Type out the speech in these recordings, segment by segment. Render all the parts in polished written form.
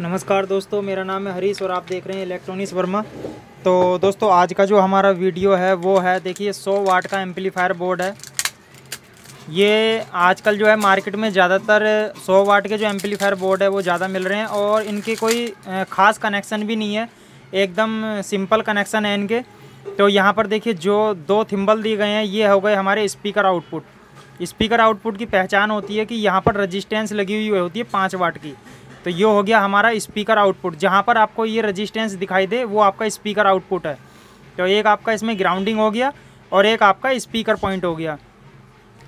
नमस्कार दोस्तों, मेरा नाम है हरीश और आप देख रहे हैं इलेक्ट्रॉनिक्स वर्मा। तो दोस्तों आज का जो हमारा वीडियो है वो है, देखिए 100 वाट का एम्पलीफायर बोर्ड है। ये आजकल जो है मार्केट में ज़्यादातर 100 वाट के जो एम्पलीफायर बोर्ड है वो ज़्यादा मिल रहे हैं और इनके कोई ख़ास कनेक्शन भी नहीं है, एकदम सिंपल कनेक्शन है इनके। तो यहाँ पर देखिए जो दो थिम्बल दिए गए हैं ये हो गए हमारे स्पीकर आउटपुट। स्पीकर आउटपुट की पहचान होती है कि यहाँ पर रजिस्टेंस लगी हुई होती है 5 वाट की। तो ये हो गया हमारा स्पीकर आउटपुट। जहाँ पर आपको ये रजिस्टेंस दिखाई दे वो आपका स्पीकर आउटपुट है। तो एक आपका इसमें ग्राउंडिंग हो गया और एक आपका स्पीकर पॉइंट हो गया।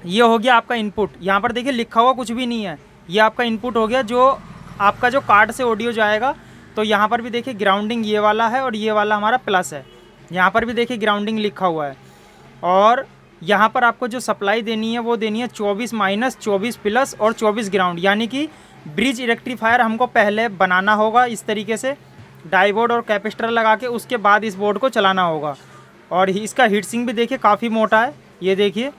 ये हो गया आपका इनपुट। यहाँ पर देखिए लिखा हुआ कुछ भी नहीं है, ये आपका इनपुट हो गया जो आपका जो कार्ड से ऑडियो जाएगा। तो यहाँ पर भी देखिए ग्राउंडिंग ये वाला है और ये वाला हमारा प्लस है, यहाँ पर भी देखिए ग्राउंडिंग लिखा हुआ है। और यहाँ पर आपको जो सप्लाई देनी है वो देनी है 24 - 24 प्लस और 24 ग्राउंड, यानी कि ब्रिज रेक्टिफायर हमको पहले बनाना होगा इस तरीके से, डाईबोर्ड और कैपेसिटर लगा के उसके बाद इस बोर्ड को चलाना होगा। और इसका हीट सिंक भी देखिए काफ़ी मोटा है, ये देखिए।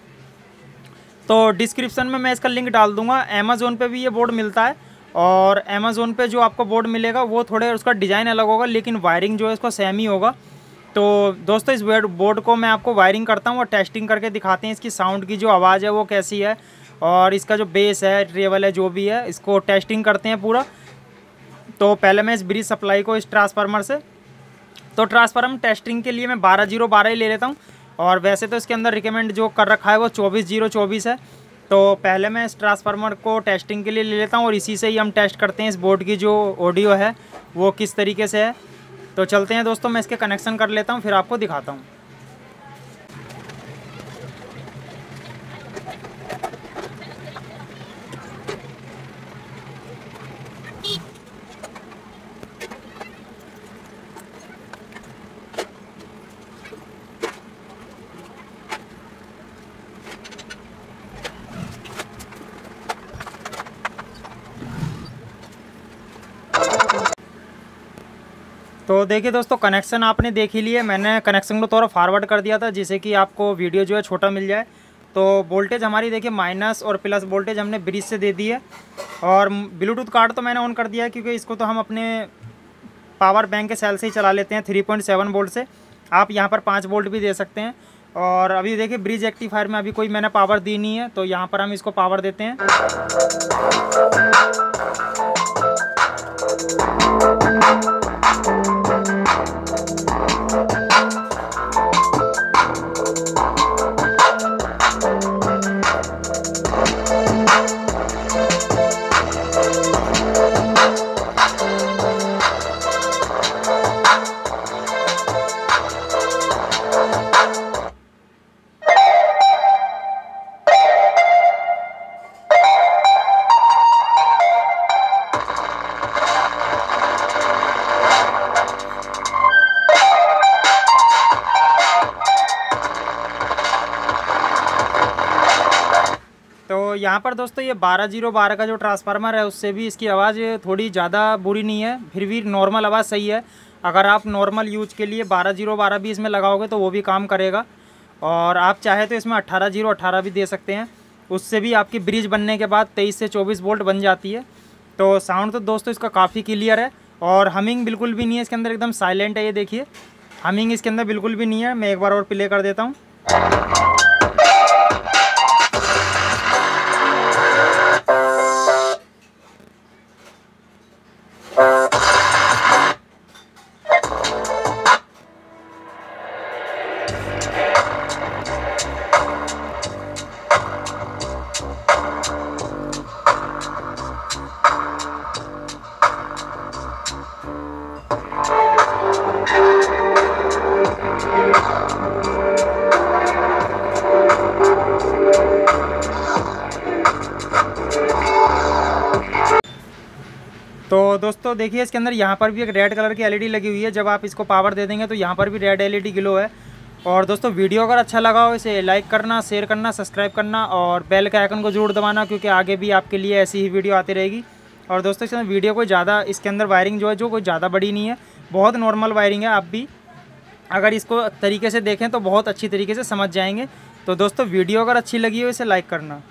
तो डिस्क्रिप्शन में मैं इसका लिंक डाल दूंगा। अमेज़ोन पे भी ये बोर्ड मिलता है और अमेज़ोन पे जो आपको बोर्ड मिलेगा वो थोड़े उसका डिज़ाइन अलग होगा, लेकिन वायरिंग जो है इसका सेम ही होगा। तो दोस्तों इस बोर्ड को मैं आपको वायरिंग करता हूँ और टेस्टिंग करके दिखाते हैं इसकी साउंड की जो आवाज़ है वो कैसी है, और इसका जो बेस है, ट्रेवल है, जो भी है, इसको टेस्टिंग करते हैं पूरा। तो पहले मैं इस ब्रिज सप्लाई को इस ट्रांसफार्मर से, तो ट्रांसफार्मर टेस्टिंग के लिए मैं 12012 ही ले लेता हूँ। और वैसे तो इसके अंदर रिकमेंड जो कर रखा है वो 24024 है। तो पहले मैं इस ट्रांसफार्मर को टेस्टिंग के लिए ले लेता हूँ और इसी से ही हम टेस्ट करते हैं इस बोर्ड की जो ऑडियो है वो किस तरीके से है। तो चलते हैं दोस्तों, मैं इसके कनेक्शन कर लेता हूँ फिर आपको दिखाता हूँ। तो देखिए दोस्तों कनेक्शन आपने देख ही लिए, मैंने कनेक्शन को थोड़ा फॉरवर्ड कर दिया था जिससे कि आपको वीडियो जो है छोटा मिल जाए। तो वोल्टेज हमारी देखिए माइनस और प्लस वोल्टेज हमने ब्रिज से दे दी है और ब्लूटूथ कार्ड तो मैंने ऑन कर दिया है क्योंकि इसको तो हम अपने पावर बैंक के सेल से ही चला लेते हैं 3.7 वोल्ट से। आप यहाँ पर 5 वोल्ट भी दे सकते हैं। और अभी देखिए ब्रिज रेक्टिफायर में अभी कोई मैंने पावर दी नहीं है, तो यहाँ पर हम इसको पावर देते हैं। तो यहाँ पर दोस्तों ये 12012 का जो ट्रांसफार्मर है उससे भी इसकी आवाज़ थोड़ी ज़्यादा बुरी नहीं है, फिर भी नॉर्मल आवाज़ सही है। अगर आप नॉर्मल यूज के लिए 12012 भी इसमें लगाओगे तो वो भी काम करेगा। और आप चाहे तो इसमें 18018 भी दे सकते हैं, उससे भी आपकी ब्रिज बनने के बाद 23 से 24 वोल्ट बन जाती है। तो साउंड तो दोस्तों इसका काफ़ी क्लियर है और हमिंग बिल्कुल भी नहीं है इसके अंदर, एकदम साइलेंट है। ये देखिए हमिंग इसके अंदर बिल्कुल भी नहीं है। मैं एक बार और प्ले कर देता हूँ। तो दोस्तों देखिए इसके अंदर यहाँ पर भी एक रेड कलर की एलईडी लगी हुई है, जब आप इसको पावर दे देंगे तो यहाँ पर भी रेड एलईडी ग्लो है। और दोस्तों वीडियो अगर अच्छा लगा हो इसे लाइक करना, शेयर करना, सब्सक्राइब करना और बेल के आइकन को जरूर दबाना क्योंकि आगे भी आपके लिए ऐसी ही वीडियो आती रहेगी। और दोस्तों इसके अंदर वीडियो कोई ज़्यादा, इसके अंदर वायरिंग जो है कोई ज़्यादा बड़ी नहीं है, बहुत नॉर्मल वायरिंग है। आप भी अगर इसको तरीके से देखें तो बहुत अच्छी तरीके से समझ जाएंगे। तो दोस्तों वीडियो अगर अच्छी लगी हो इसे लाइक करना।